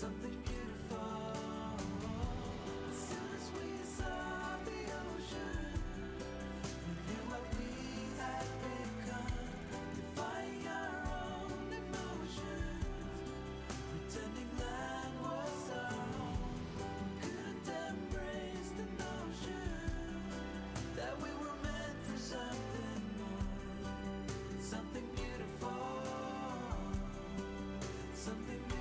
something beautiful. As soon as we saw the ocean, we knew what we had become. Defying our own emotions, pretending land was our home. We couldn't embrace the notion that we were meant for something more. Something beautiful. Something beautiful.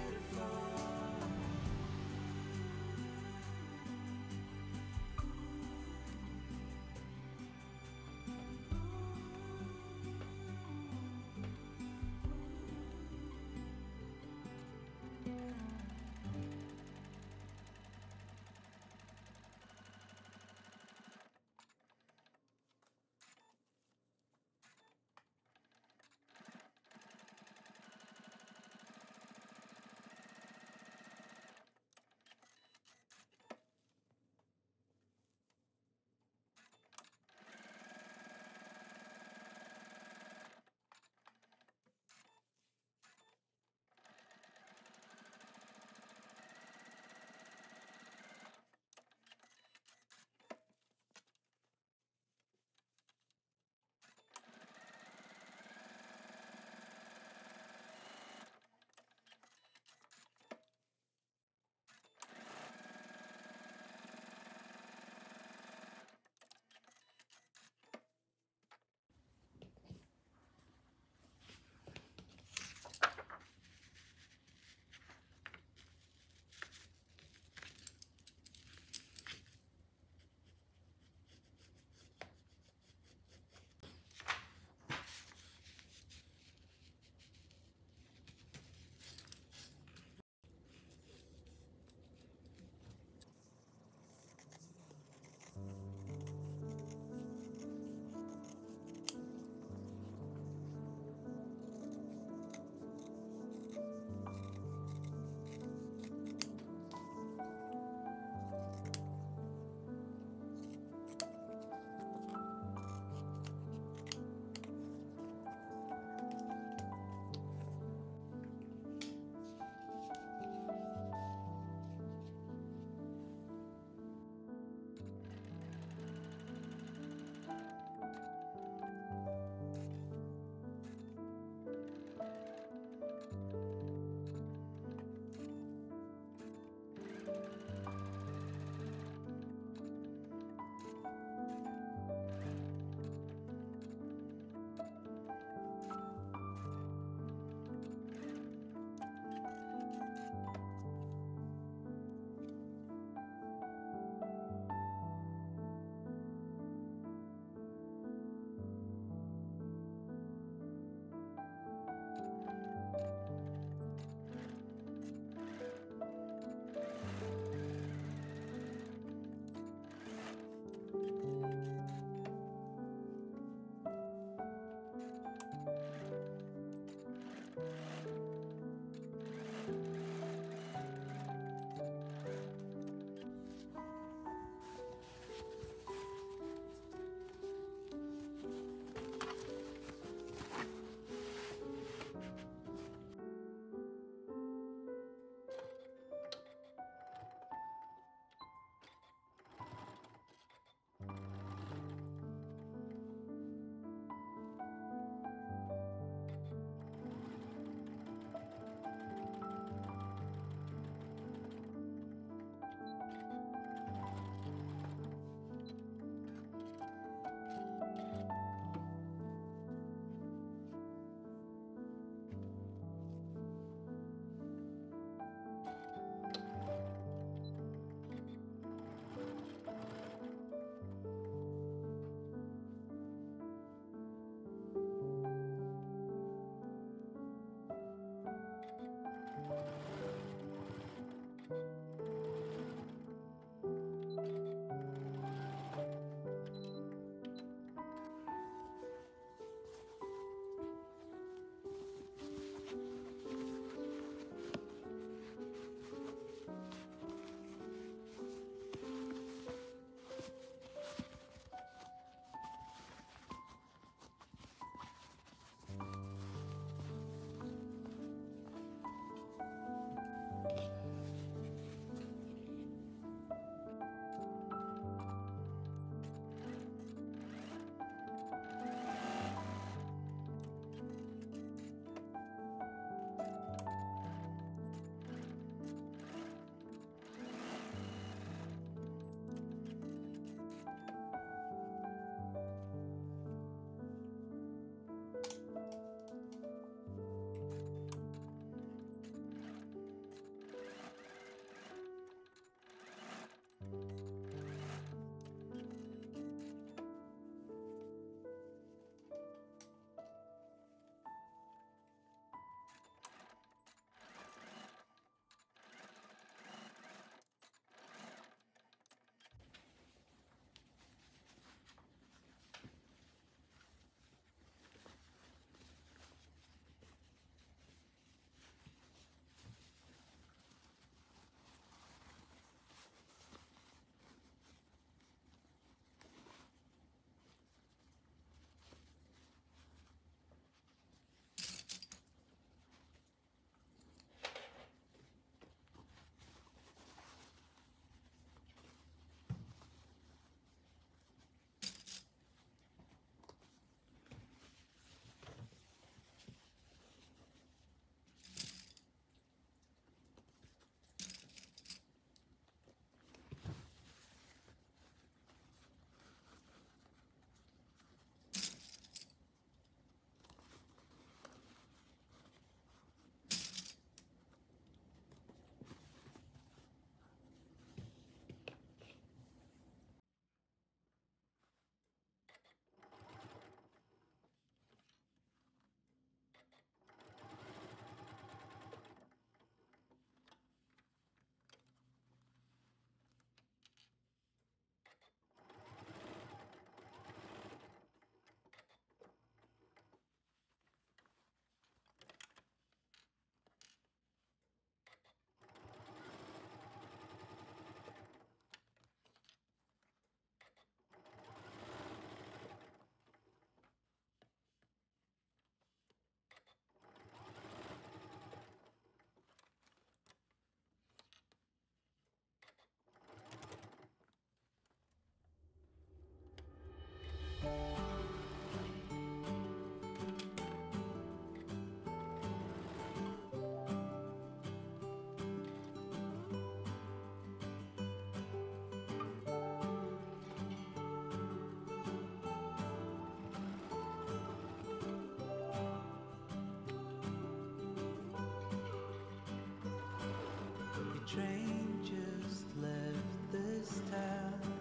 train just left this town,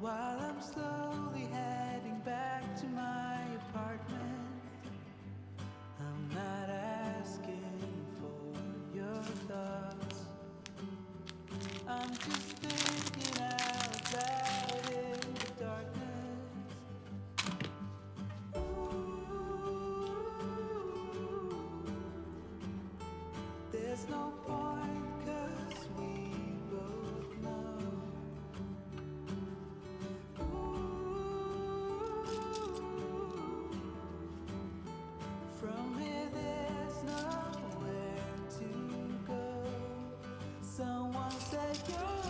while I'm slowly heading back to my apartment. I'm not asking for your thoughts, I'm just thinking out loud in the darkness. There's no point, 'cause we both know. Ooh, from here there's nowhere to go. Someone said you're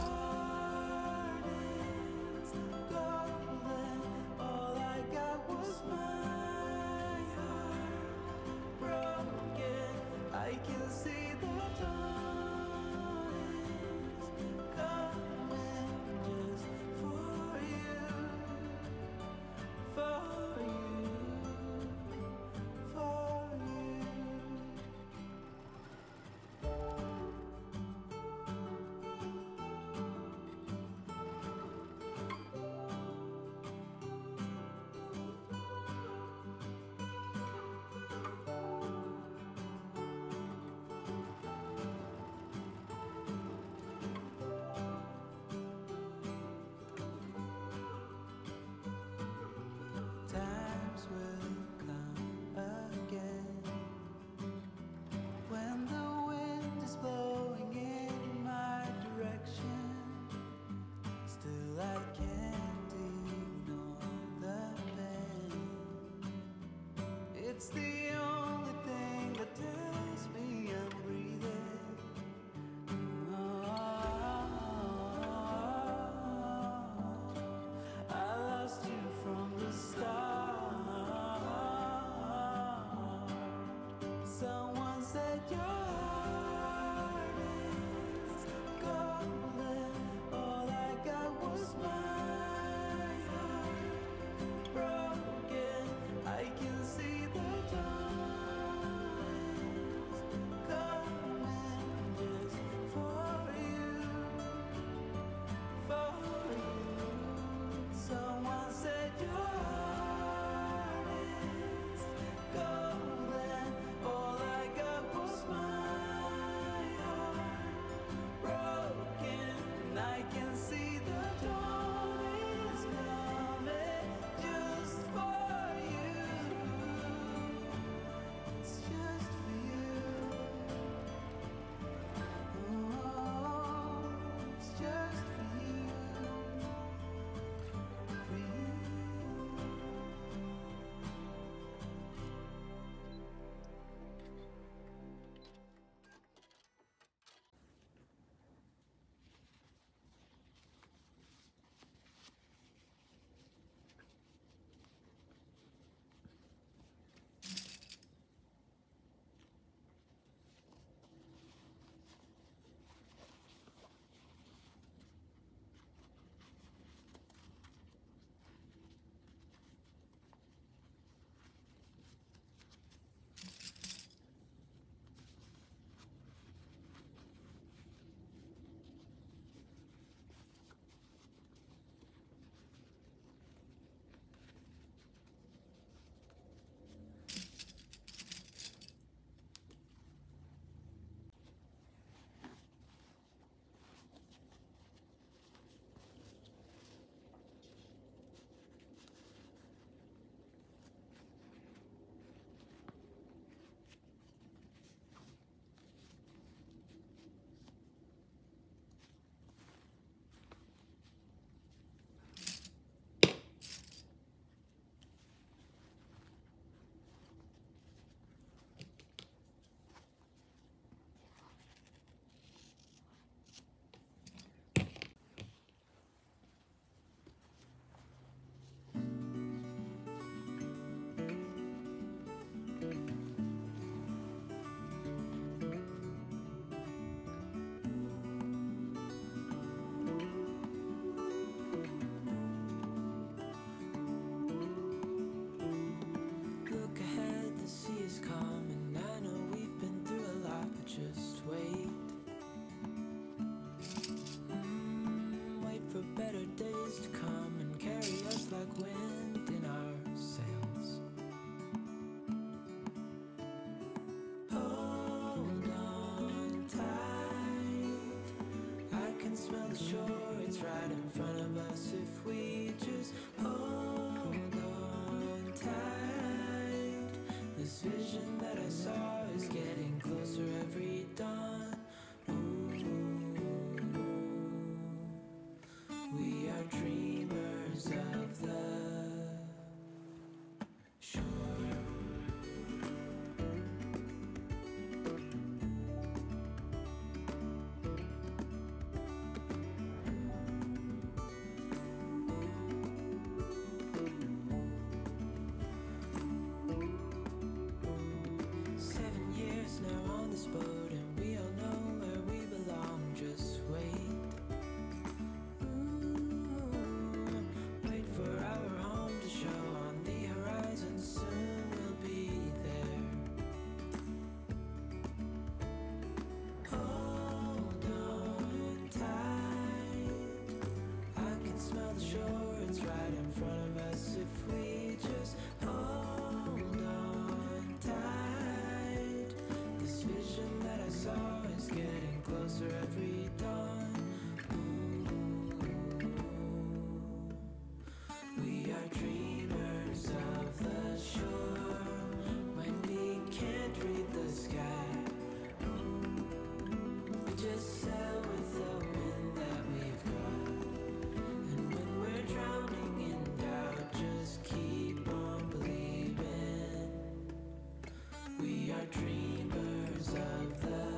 smile. this boat and we all know where we belong. Just wait. Ooh, wait for our home to show on the horizon. Soon we'll be there. Hold on tight. I can smell the shore, it's right in front of us. If we just hold on tight. So it's getting closer every dawn. Ooh, we are dreamers of the shore when we can't read the sky. Ooh, we just sail with the wind that we've got, and when we're drowning in doubt, just keep on believing. We are dreamers of the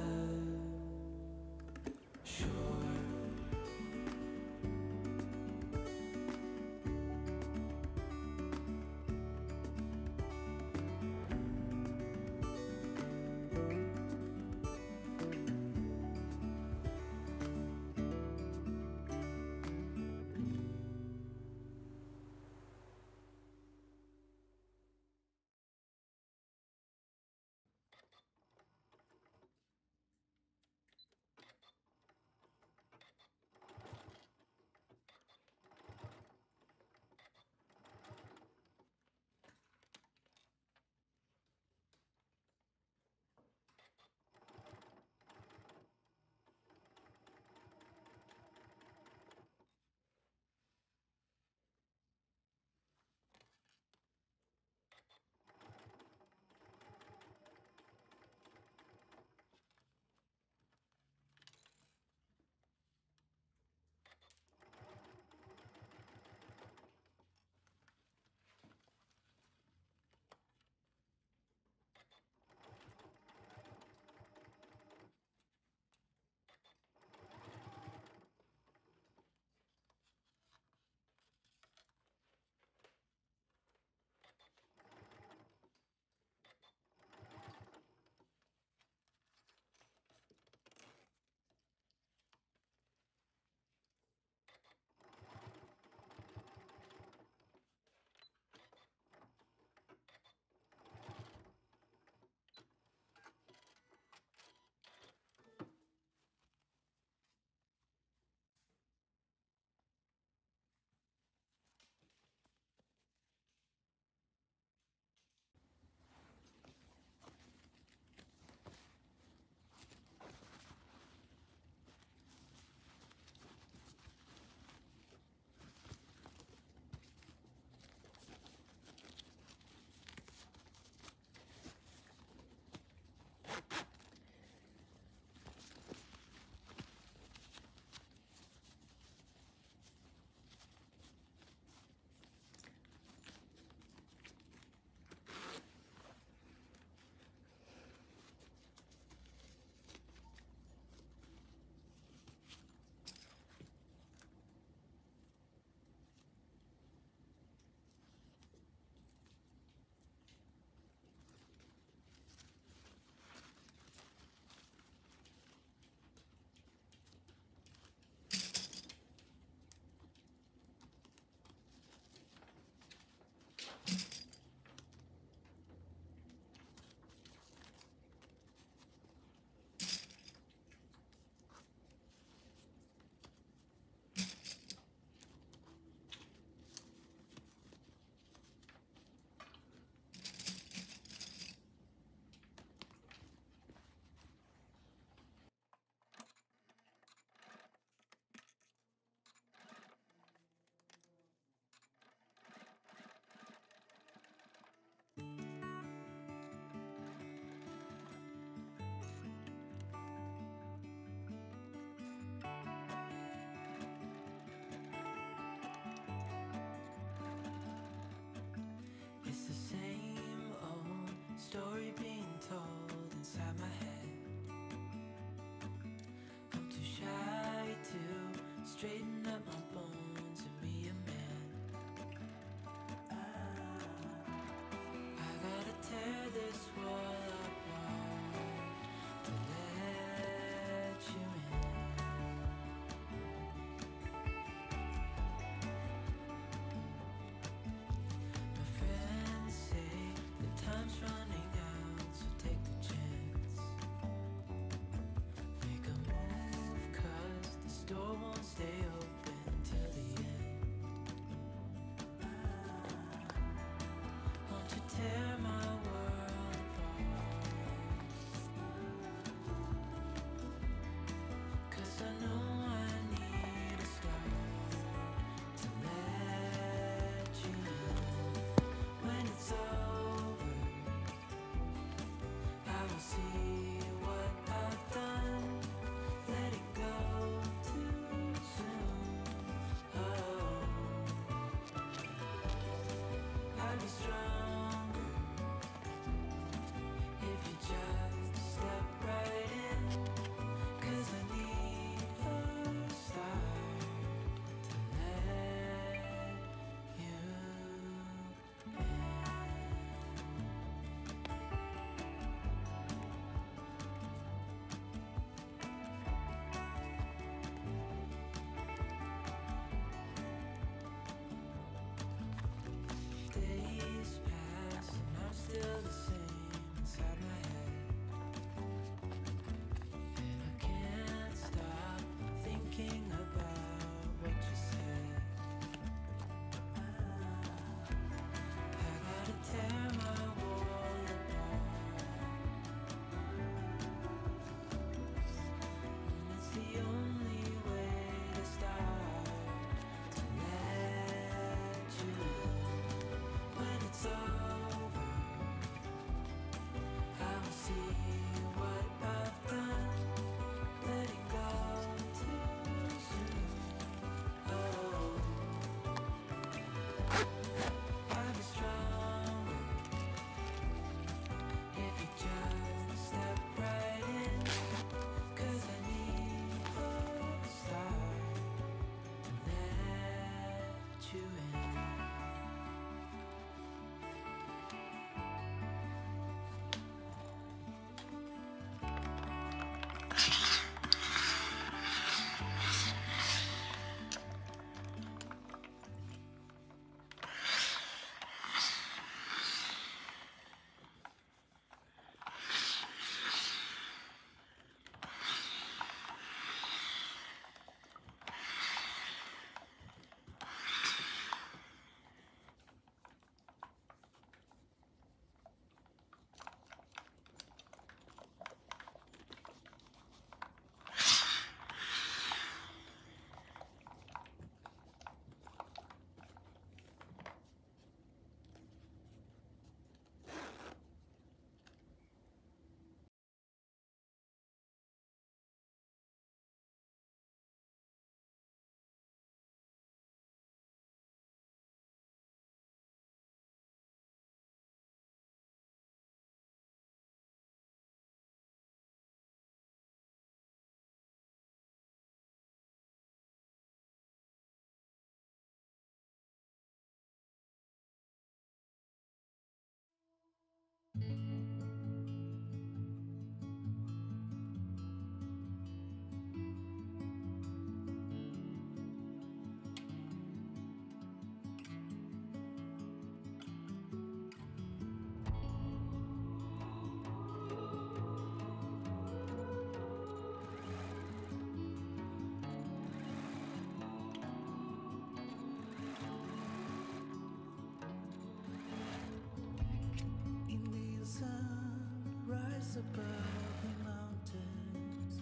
Above the mountains,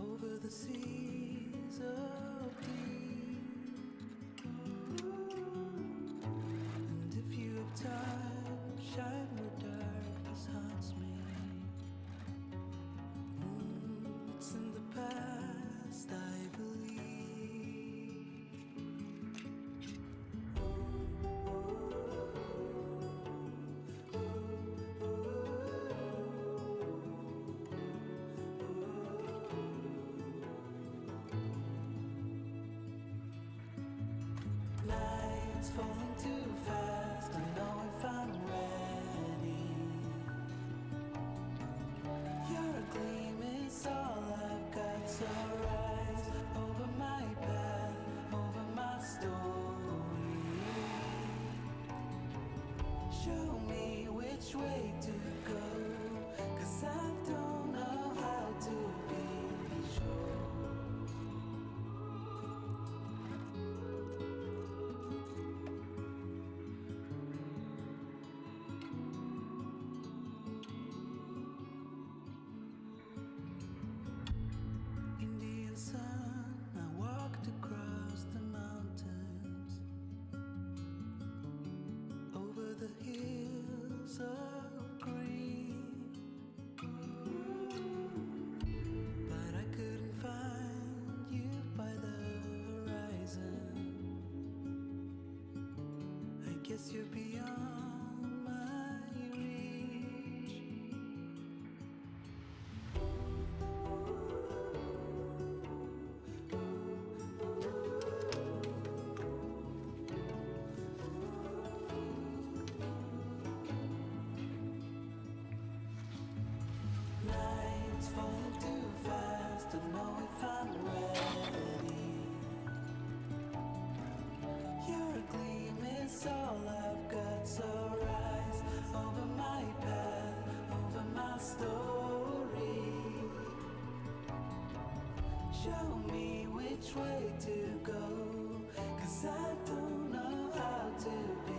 over the seas of deep, and if you have time, shine where darkness haunts me. It's in the past, I believe. Falling too fast, I know if I'm ready. You're a gleam, it's all I've got. So rise over my path, over my story. Show me which way to go, 'cause I don't know how to be sure. Guess you're beyond my reach. Nights falling too fast, don't know if I'm ready. You're a gleam, it's all I've got, so rise over my path, over my story. Show me which way to go, 'cause I don't know how to be.